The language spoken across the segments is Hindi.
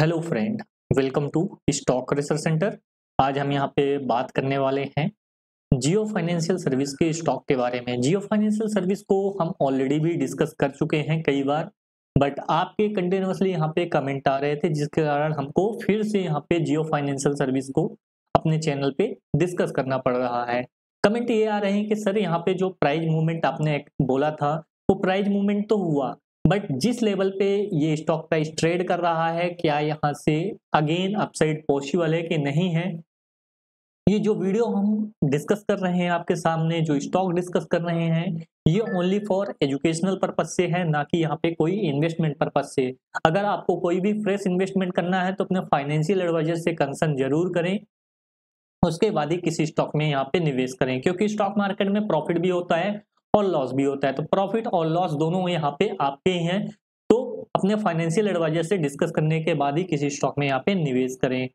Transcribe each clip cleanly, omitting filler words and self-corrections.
Hello friend, welcome to stock research centre. आज हम यहाँ पे बात करने वाले हैं जियो फाइनेंशियल सर्विस के स्टॉक के बारे में। जियो फाइनेंशियल सर्विस को हम ऑलरेडी भी डिस्कस कर चुके हैं कई बार, बट आपके कंटिन्यूसली यहाँ पे कमेंट आ रहे थे जिसके कारण हमको फिर से यहाँ पे जियो फाइनेंशियल सर्विस को अपने चैनल पे डिस्कस करना पड़ रहा है। कमेंट ये आ रहे हैं कि सर यहाँ पे जो प्राइस मूवमेंट आपने बोला था वो प्राइस मूवमेंट तो हुआ, बट जिस लेवल पे ये स्टॉक प्राइस ट्रेड कर रहा है क्या यहाँ से अगेन अपसाइड पॉसिबल है कि नहीं है। ये जो वीडियो हम डिस्कस कर रहे हैं आपके सामने, जो स्टॉक डिस्कस कर रहे हैं, ये ओनली फॉर एजुकेशनल पर्पज से है, ना कि यहाँ पे कोई इन्वेस्टमेंट पर्पज से। अगर आपको कोई भी फ्रेश इन्वेस्टमेंट करना है तो अपने फाइनेंशियल एडवाइजर से कंसल्ट जरूर करें, उसके बाद ही किसी स्टॉक में यहाँ पे निवेश करें, क्योंकि स्टॉक मार्केट में प्रॉफिट भी होता है और लॉस भी होता है। तो प्रॉफिट और लॉस दोनों यहाँ पे आपके हैं, तो अपने फाइनेंशियल एडवाइजर से डिस्कस करने के बाद ही किसी स्टॉक में यहाँ पे निवेश करें।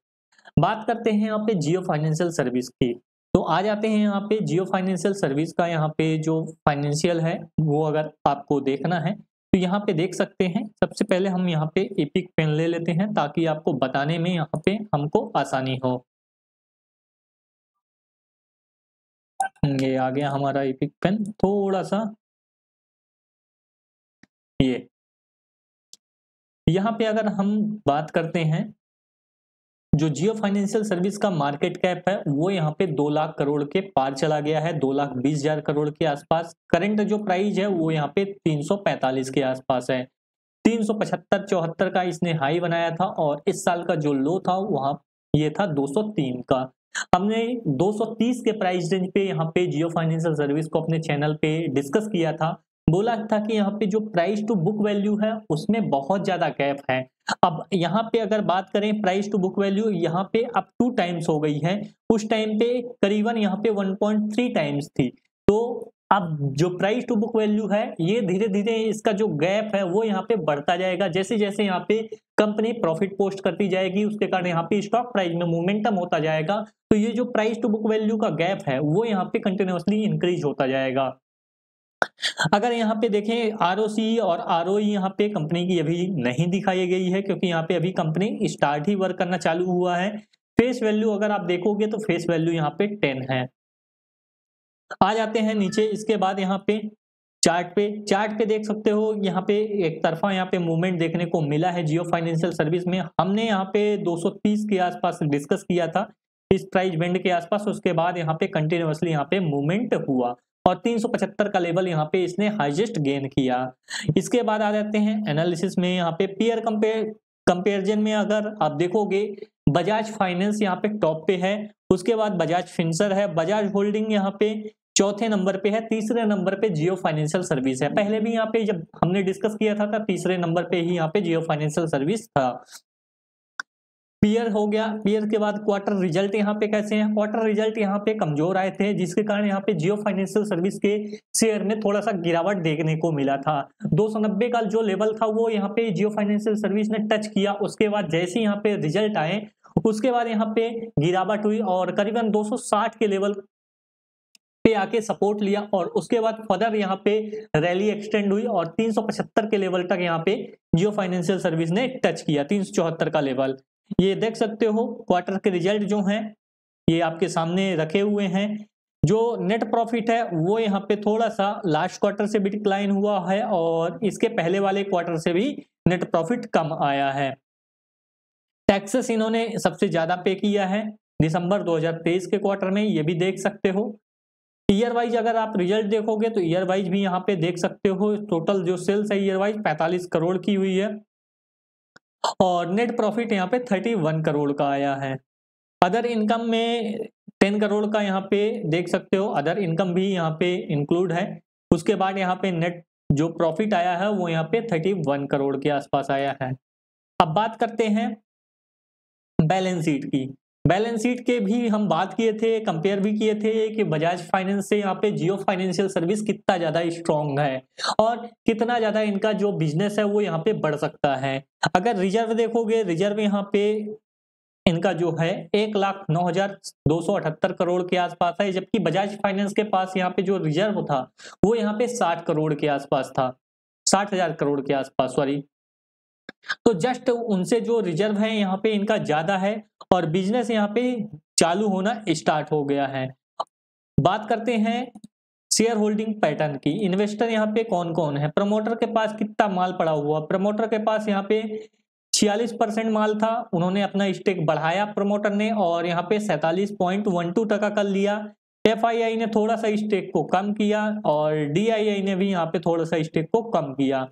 बात करते हैं यहाँ पे जियो फाइनेंशियल सर्विस की, तो आ जाते हैं यहाँ पे जियो फाइनेंशियल सर्विस का यहाँ पे जो फाइनेंशियल है वो अगर आपको देखना है तो यहाँ पे देख सकते हैं। सबसे पहले हम यहाँ पे एपिक पेन ले लेते हैं ताकि आपको बताने में यहाँ पे हमको आसानी हो। ये आ गया हमारा एपिक पेन, थोड़ा सा ये यहाँ पे अगर हम बात करते हैं जो जियो फाइनेंशियल सर्विस का मार्केट कैप है वो यहाँ पे 2 लाख करोड़ के पार चला गया है, 2,20,000 करोड़ के आसपास। करंट जो प्राइस है वो यहाँ पे 345 के आसपास है, 375-74 का इसने हाई बनाया था और इस साल का जो लो था वहाँ ये था 203 का। हमने 230 के प्राइस रेंज पे यहाँ पे जियो फाइनेंशियल सर्विस को अपने चैनल पे डिस्कस किया था, बोला था कि यहाँ पे जो प्राइस टू बुक वैल्यू है उसमें बहुत ज्यादा गैप है। अब यहाँ पे अगर बात करें प्राइस टू बुक वैल्यू यहाँ पे अब 2 टाइम्स हो गई है, उस टाइम पे करीबन यहाँ पे 1.3 टाइम्स थी। तो अब जो प्राइस टू बुक वैल्यू है ये धीरे धीरे इसका जो गैप है वो यहाँ पे बढ़ता जाएगा, जैसे जैसे यहाँ पे कंपनी प्रॉफिट पोस्ट करती जाएगी उसके कारण यहाँ पे स्टॉक प्राइस में मोमेंटम होता जाएगा। तो ये जो प्राइस टू बुक वैल्यू का गैप है वो यहाँ पे कंटिन्यूअसली इंक्रीज होता जाएगा। अगर यहाँ पे देखें आरओसी और आरओई यहाँ पे कंपनी की अभी नहीं दिखाई गई है क्योंकि यहाँ पे अभी कंपनी स्टार्ट ही वर्क करना चालू हुआ है। फेस वैल्यू अगर आप देखोगे तो फेस वैल्यू यहाँ पे 10 है। आ जाते हैं नीचे, इसके बाद यहाँ पे चार्ट पे देख सकते हो यहाँ पे एक तरफा यहाँ पे मूवमेंट देखने को मिला है जियो फाइनेंशियल सर्विस में। हमने यहाँ पे 230 के आसपास डिस्कस किया था इस प्राइस बैंड के आसपास, उसके बाद यहाँ पे कंटिन्यूअसली यहाँ पे मूवमेंट हुआ और 375 का लेवल यहाँ पे इसने हाईएस्ट गेन किया। इसके बाद आ जाते हैं एनालिसिस में, यहाँ पे पीयर कंपेरिजन में अगर आप देखोगे बजाज फाइनेंस यहाँ पे टॉप पे है, उसके बाद बजाज फिनसर्व है, बजाज होल्डिंग यहाँ पे चौथे नंबर पे है, तीसरे नंबर पे जियो फाइनेंशियल सर्विस है। पहले भी यहाँ पे जब हमने डिस्कस किया था तब तीसरे नंबर पे ही यहाँ पे जियो फाइनेंशियल सर्विस था। पीयर हो गया, पीयर के बाद क्वार्टर रिजल्ट यहाँ पे कैसे हैं, क्वार्टर रिजल्ट यहाँ पे कमजोर आए थे जिसके कारण यहाँ पे जियो फाइनेंशियल सर्विस के शेयर में थोड़ा सा गिरावट देखने को मिला था। 290 का जो लेवल था वो यहाँ पे जियो फाइनेंशियल सर्विस ने टच किया, उसके बाद जैसे यहाँ पे रिजल्ट आए उसके बाद यहाँ पे गिरावट हुई और करीबन 260 के लेवल पे आके सपोर्ट लिया और उसके बाद फर्दर यहाँ पे रैली एक्सटेंड हुई और 375 के लेवल तक यहाँ पे जियो फाइनेंशियल सर्विस ने टच किया, 374 का लेवल। ये देख सकते हो क्वार्टर के रिजल्ट जो हैं ये आपके सामने रखे हुए हैं। जो नेट प्रॉफिट है वो यहाँ पे थोड़ा सा लास्ट क्वार्टर से भी डिक्लाइन हुआ है और इसके पहले वाले क्वार्टर से भी नेट प्रॉफिट कम आया है। टैक्सेस इन्होंने सबसे ज्यादा पे किया है दिसंबर 2023 के क्वार्टर में, ये भी देख सकते हो। ईयर वाइज अगर आप रिजल्ट देखोगे तो ईयर वाइज भी यहाँ पे देख सकते हो टोटल जो सेल्स है ईयर वाइज 45 करोड़ की हुई है और नेट प्रॉफिट यहाँ पे 31 करोड़ का आया है। अदर इनकम में 10 करोड़ का यहाँ पे देख सकते हो, अदर इनकम भी यहाँ पे इंक्लूड है। उसके बाद यहाँ पे नेट जो प्रॉफिट आया है वो यहाँ पे 31 करोड़ के आसपास आया है। अब बात करते हैं बैलेंस शीट की। बैलेंस शीट के भी हम बात किए थे, कंपेयर भी किए थे कि बजाज फाइनेंस से यहाँ पे जियो फाइनेंशियल सर्विस कितना ज़्यादा स्ट्रॉन्ग है और कितना ज़्यादा इनका जो बिजनेस है वो यहाँ पे बढ़ सकता है। अगर रिजर्व देखोगे, रिजर्व यहाँ पे इनका जो है 1,09,278 करोड़ के आसपास है, जबकि बजाज फाइनेंस के पास यहाँ पे जो रिजर्व था वो यहाँ पे 60 करोड़ के आसपास था, 60,000 करोड़ के आसपास, सॉरी। तो जस्ट उनसे जो रिजर्व है यहाँ पे इनका ज्यादा है और बिजनेस यहाँ पे चालू होना स्टार्ट हो गया है। बात करते हैं शेयर होल्डिंग पैटर्न की। इन्वेस्टर यहाँ पे कौन कौन है, प्रमोटर के पास कितना माल पड़ा हुआ। प्रमोटर के पास यहाँ पे 46% माल था, उन्होंने अपना स्टेक बढ़ाया प्रमोटर ने और यहाँ पे 47.12% कर लिया। एफआईआई ने थोड़ा सा स्टेक को कम किया और डीआईआई ने भी यहाँ पे थोड़ा सा स्टेक को कम किया।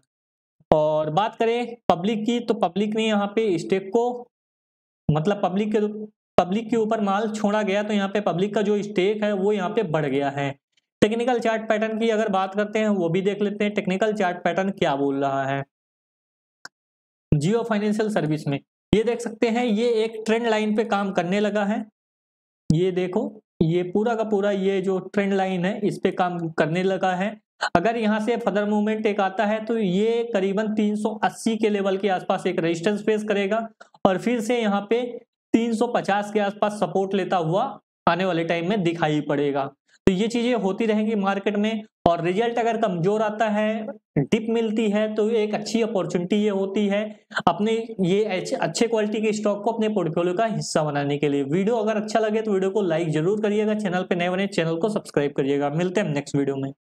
और बात करें पब्लिक की, तो पब्लिक ने यहाँ पे स्टेक को मतलब पब्लिक के ऊपर माल छोड़ा गया, तो यहाँ पे पब्लिक का जो स्टेक है वो यहाँ पे बढ़ गया है। टेक्निकल चार्ट पैटर्न की अगर बात करते हैं वो भी देख लेते हैं, टेक्निकल चार्ट पैटर्न क्या बोल रहा है जियो फाइनेंशियल सर्विस में। ये देख सकते हैं ये एक ट्रेंड लाइन पे काम करने लगा है, ये देखो ये पूरा का पूरा ये जो ट्रेंड लाइन है इस पे काम करने लगा है। अगर यहाँ से फर्दर मूवमेंट एक आता है तो ये करीबन 380 के लेवल के आसपास एक रेजिस्टेंस फेस करेगा और फिर से यहाँ पे 350 के आसपास सपोर्ट लेता हुआ आने वाले टाइम में दिखाई पड़ेगा। तो ये चीजें होती रहेंगी मार्केट में और रिजल्ट अगर कमजोर आता है, डिप मिलती है, तो एक अच्छी अपॉर्चुनिटी ये होती है अपने ये अच्छे क्वालिटी के स्टॉक को अपने पोर्टफोलियो का हिस्सा बनाने के लिए। वीडियो अगर अच्छा लगे तो वीडियो को लाइक जरूर करिएगा, चैनल पे नए बने चैनल को सब्सक्राइब करिएगा। मिलते हैं नेक्स्ट वीडियो में।